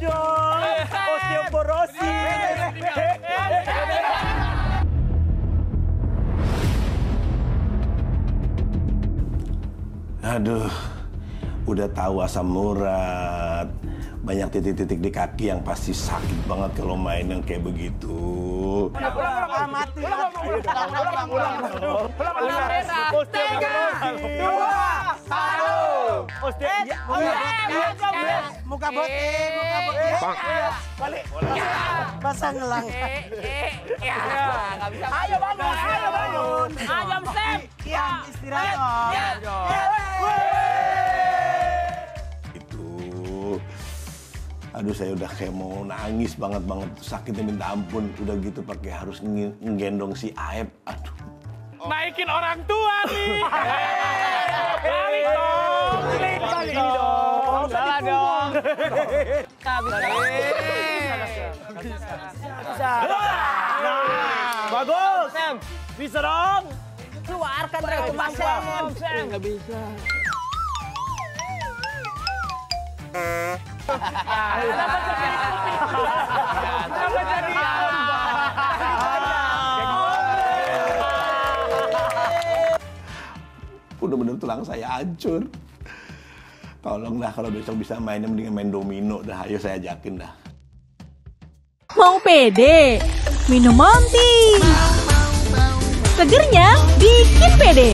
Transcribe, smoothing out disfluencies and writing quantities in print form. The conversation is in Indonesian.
dong. Osteoporosis. Aduh, udah tahu asam urat. Banyak titik-titik di kaki yang pasti sakit banget kalau main yang kayak begitu. Aduh, saya udah kayak mau nangis banget, sakitnya minta ampun. Udah gitu pakai harus ngegendong si Aep. Aduh. Naikin orang tua nih. Balik dong. Balik dong. Salah dong. Bisa. Bagus, Sam. Bisa dong. Keluarkan dari pasnya, Sam. Nggak bisa. Kenapa jadi gambar? Udah bener tulang saya hancur. Tolong dah, kalau besok bisa mainnya mendingan main domino dah. Ayo saya ajakin dah. Mau pede? Minum Monty. Segernya bikin pede.